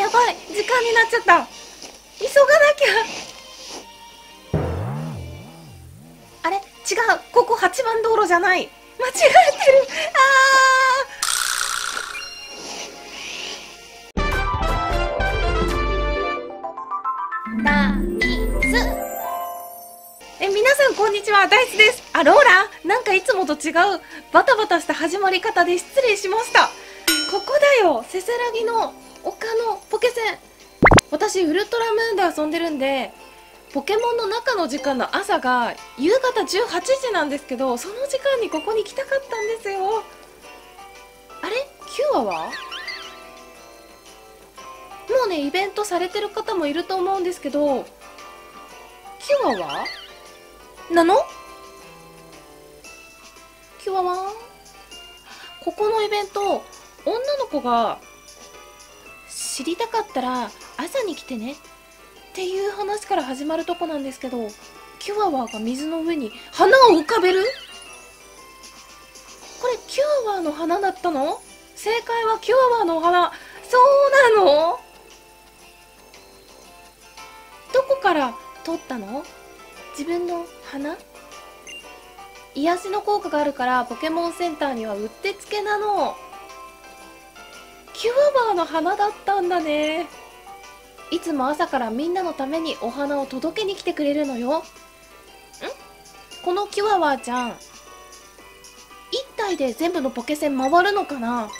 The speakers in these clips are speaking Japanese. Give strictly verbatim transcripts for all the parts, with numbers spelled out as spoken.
やばい、時間になっちゃった。急がなきゃ。あれ違う、ここはちばん道路じゃない、間違えてる。あー、こんにちは、ダイスです。あ、ローラー、なんかいつもと違うバタバタした始まり方で失礼しました。ここだよ、せせらぎの丘のポケセン。私、ウルトラムーンで遊んでるんで、ポケモンの中の時間の朝が夕方じゅうはちじなんですけど、その時間にここに来たかったんですよ。あれきゅうわはもうね、イベントされてる方もいると思うんですけど、きゅうわはなの？キュアワン？ここのイベント、女の子が知りたかったら朝に来てねっていう話から始まるとこなんですけど、キュアワーが水の上に花を浮かべる？これキュアワーの花だったの？正解はキュアワーのお花。そうなの？どこから撮ったの？自分の花？癒しの効果があるからポケモンセンターにはうってつけなの。キュアバーの花だったんだね。いつも朝からみんなのためにお花を届けに来てくれるのよ。ん？このキュアバーちゃん、いったいで全部のポケセン回るのかな。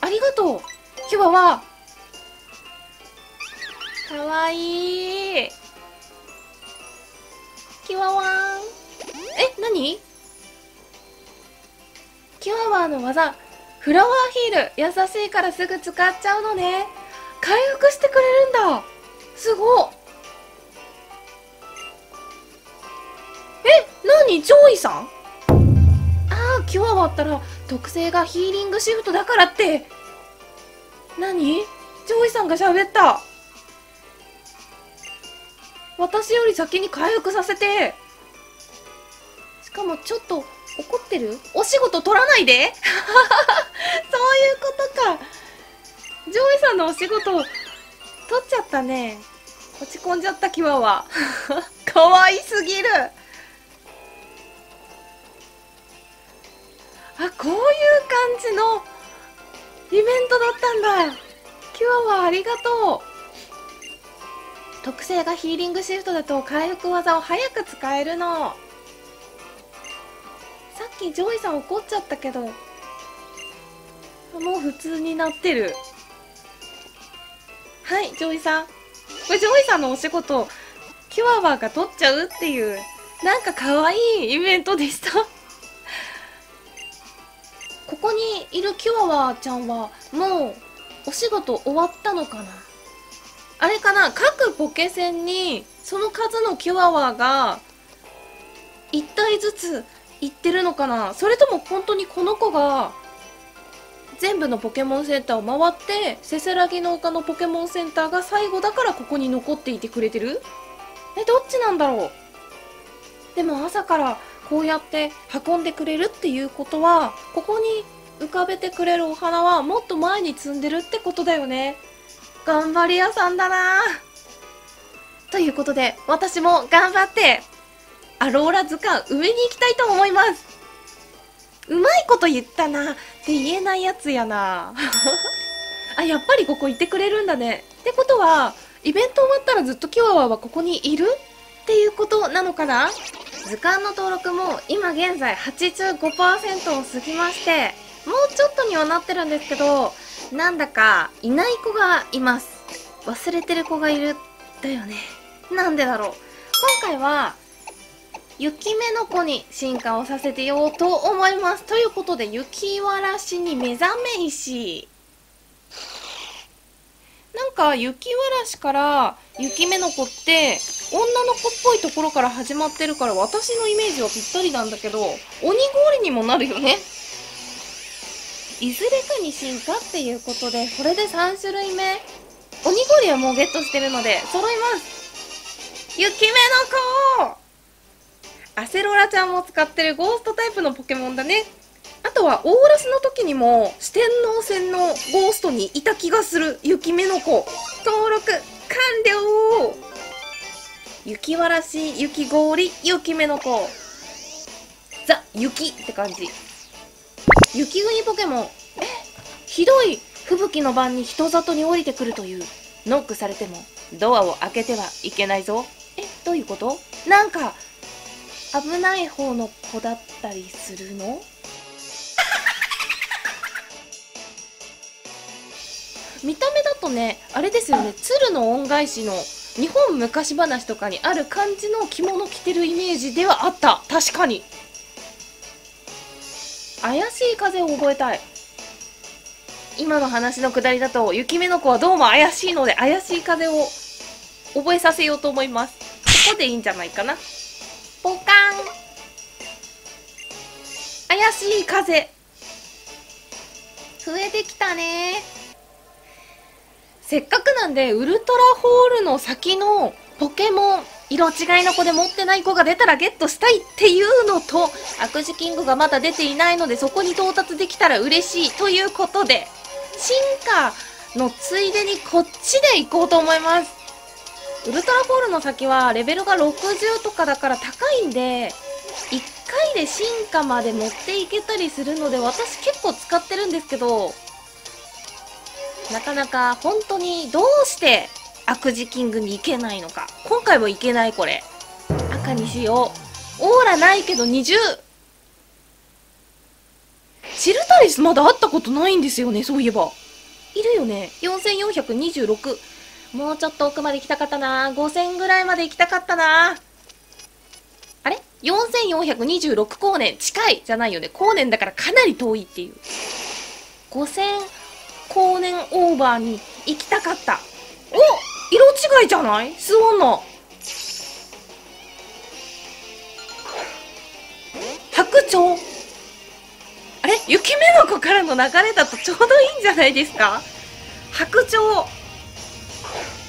ありがとうキュアバー。かわいい。キュアワーン、え、何？キュアワーの技、フラワーヒール。優しいからすぐ使っちゃうのね。回復してくれるんだ、すごっ。え、何？ジョイさん？あー、キュアワーったら特性がヒーリングシフトだからって。何？ジョイさんが喋った。私より先に回復させて。しかもちょっと怒ってる？お仕事取らないでそういうことか。ジョイさんのお仕事取っちゃったね。落ち込んじゃったキワはかわいすぎる。あ、こういう感じのイベントだったんだ。キワはありがとう。特性がヒーリングシフトだと回復技を早く使えるの。さっきジョイさん怒っちゃったけど、もう普通になってる。はい、ジョイさん、これジョイさんのお仕事キュアワーが取っちゃうっていう、なんかかわいいイベントでしたここにいるキュアワーちゃんはもうお仕事終わったのかな。あれかな、各ポケセンにその数のキュアワーがいったいずつ行ってるのかな。それとも本当にこの子が全部のポケモンセンターを回って、せせらぎの丘のポケモンセンターが最後だからここに残っていてくれてる？え、どっちなんだろう。でも朝からこうやって運んでくれるっていうことは、ここに浮かべてくれるお花はもっと前に積んでるってことだよね。頑張り屋さんだなぁ。ということで、私も頑張って、アローラ図鑑上に行きたいと思います。うまいこと言ったなって言えないやつやなあ、やっぱりここいてくれるんだね。ってことは、イベント終わったらずっとキュアワはここにいるっていうことなのかな。図鑑の登録も今現在 はちじゅうごパーセント を過ぎまして、もうちょっとにはなってるんですけど、なんだかいない子がいます。忘れてる子がいるだよね。なんでだろう。今回は雪目の子に進化をさせてようと思います。ということで、雪わらしに目覚め石。なんか雪わらしから雪目の子って女の子っぽいところから始まってるから、私のイメージはぴったりなんだけど、鬼氷にもなるよね。いずれかに進化っていうことで、これでさんしゅるいめ。鬼氷はもうゲットしてるので揃います。雪目の子、アセロラちゃんも使ってるゴーストタイプのポケモンだね。あとはオーラスの時にも四天王戦のゴーストにいた気がする雪女の子。登録完了。雪わらし、雪氷、雪女の子。ザ・雪って感じ。雪国ポケモン。え、ひどい。吹雪の晩に人里に降りてくるという。ノックされてもドアを開けてはいけないぞ。え、どういうこと？なんか危ない方の子だったりするの？見た目だとね、あれですよね、鶴の恩返しの日本昔話とかにある感じの着物着てるイメージではあった。確かに。怪しい風を覚えたい。今の話のくだりだと雪女の子はどうも怪しいので、怪しい風を覚えさせようと思います。ここでいいんじゃないかな。ポカン。怪しい風。増えてきたね。せっかくなんでウルトラホールの先のポケモン色違いの子で持ってない子が出たらゲットしたいっていうのと、悪事キングがまだ出ていないのでそこに到達できたら嬉しいということで、進化のついでにこっちで行こうと思います。ウルトラボールの先はレベルがろくじゅうとかだから高いんで、いっかいで進化まで持っていけたりするので、私結構使ってるんですけど、なかなか本当にどうして悪事キングに行けないのか。今回も行けない。これ赤にしよう。オーラないけどにじゅう。チルタリスまだ会ったことないんですよね。そういえばいるよね。よんせんよんひゃくにじゅうろく。もうちょっと奥まで行きたかったな。ごせんぐらいまで行きたかったな。あれ ?よんせんよんひゃくにじゅうろく 光年。近いじゃないよね。光年だからかなり遠いっていう。ごせん光年オーバーに行きたかった。お、色違いじゃない？スワンナ。白鳥。あれ？雪女の子からの流れだとちょうどいいんじゃないですか？白鳥。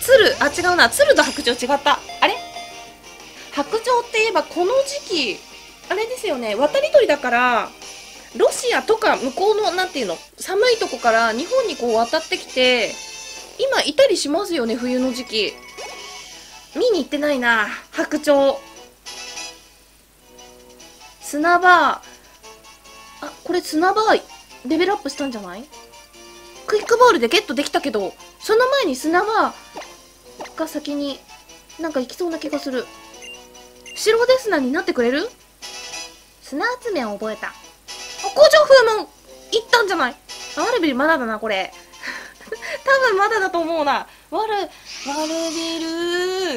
鶴、あ、違うな。鶴と白鳥違った。あれ？白鳥って言えばこの時期、あれですよね。渡り鳥だから、ロシアとか向こうの、なんていうの、寒いとこから日本にこう渡ってきて、今いたりしますよね、冬の時期。見に行ってないな、白鳥。砂場。あ、これ砂場、レベルアップしたんじゃない？クイックボールでゲットできたけど、その前に砂場が先になんか行きそうな気がする。白デスナになってくれる？砂集めは覚えた。工場風も行ったんじゃない？ワルビルまだだな、これ。多分まだだと思うな。ワル、ワルビ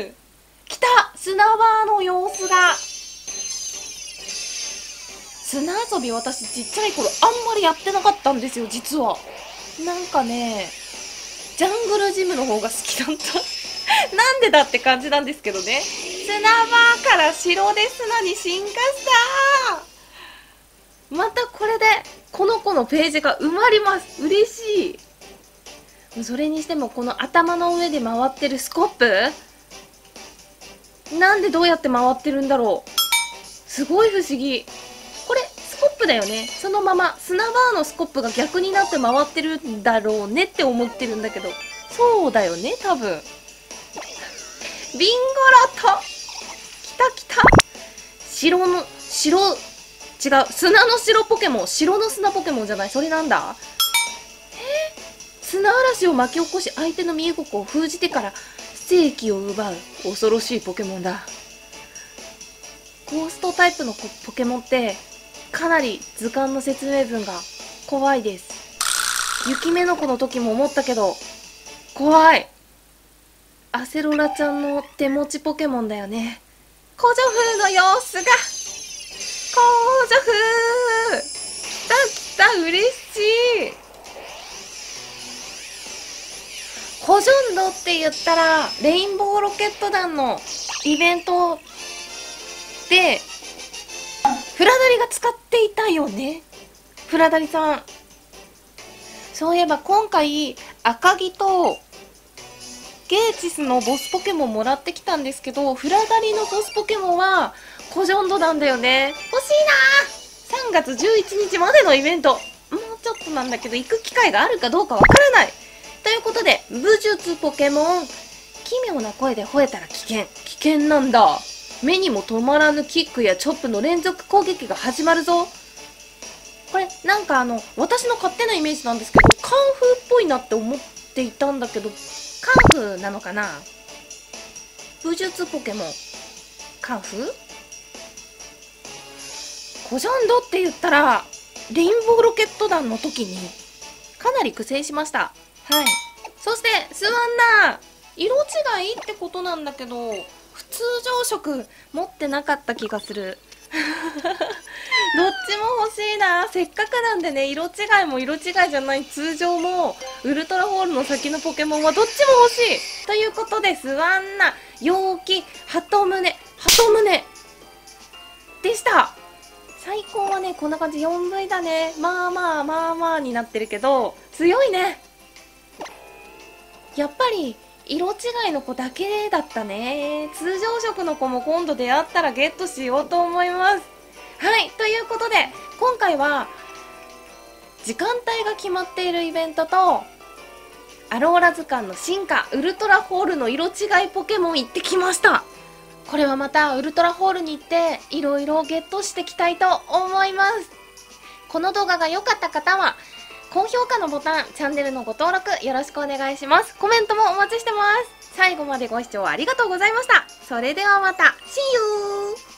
ル。来た！砂場の様子が。砂遊び私ちっちゃい頃あんまりやってなかったんですよ、実は。なんかね、ジャングルジムの方が好きだった。なんでだって感じなんですけどね。砂場から白で砂に進化した。またこれでこの子のページが埋まります。嬉しい。それにしてもこの頭の上で回ってるスコップ、なんでどうやって回ってるんだろう。すごい不思議。これスコップだよね。そのまま砂バーのスコップが逆になって回ってるんだろうねって思ってるんだけど、そうだよね、多分。ビンゴロト。きたきた。白の白、違う、砂の白ポケモン。白の砂ポケモンじゃない、それなんだ。えー、砂嵐を巻き起こし相手の見え国を封じてから生気を奪う恐ろしいポケモンだ。ゴーストタイプのポケモンってかなり図鑑の説明文が怖いです。雪女の子の時も思ったけど怖い。アセロラちゃんの手持ちポケモンだよね。古女風の様子が。工場風。きたきた、嬉しい。コジョンドって言ったらレインボーロケット団のイベントでフラダリが使っていたよね。フラダリさん、そういえば今回赤城とゲーチスのボスポケモンもらってきたんですけど、フラダリのボスポケモンはコジョンドなんだよね。欲しいなー。さんがつじゅういちにちまでのイベント、もうちょっとなんだけど、行く機会があるかどうかわからないということで、武術ポケモン、奇妙な声で吠えたら危険、危険なんだ、目にも止まらぬキックやチョップの連続攻撃が始まるぞ。これなんかあの私の勝手なイメージなんですけど、カンフーっぽいなって思っていたんだけど、カンフーなのかな。武術ポケモンカンフー、コジョンドって言ったらレインボーロケット弾の時にかなり苦戦しました。はい。そしてスワンナー、色違いってことなんだけど普通常食持ってなかった気がするどっちも欲しいな。せっかくなんでね、色違いも色違いじゃない通常もウルトラホールの先のポケモンはどっちも欲しいということで、スワンナ、陽気、鳩胸、鳩胸でした。最高はね、こんな感じ よんブイ だね。まあまあまあまあになってるけど強いね。やっぱり色違いの子だけだったね。通常色の子も今度出会ったらゲットしようと思います。はい、ということで今回は時間帯が決まっているイベントとアローラ図鑑の進化、ウルトラホールの色違いポケモン行ってきました。これはまたウルトラホールに行っていろいろゲットしていきたいと思います。この動画が良かった方は高評価のボタン、チャンネルのご登録よろしくお願いします。コメントもお待ちしてます。最後までご視聴ありがとうございました。それではまた、See you!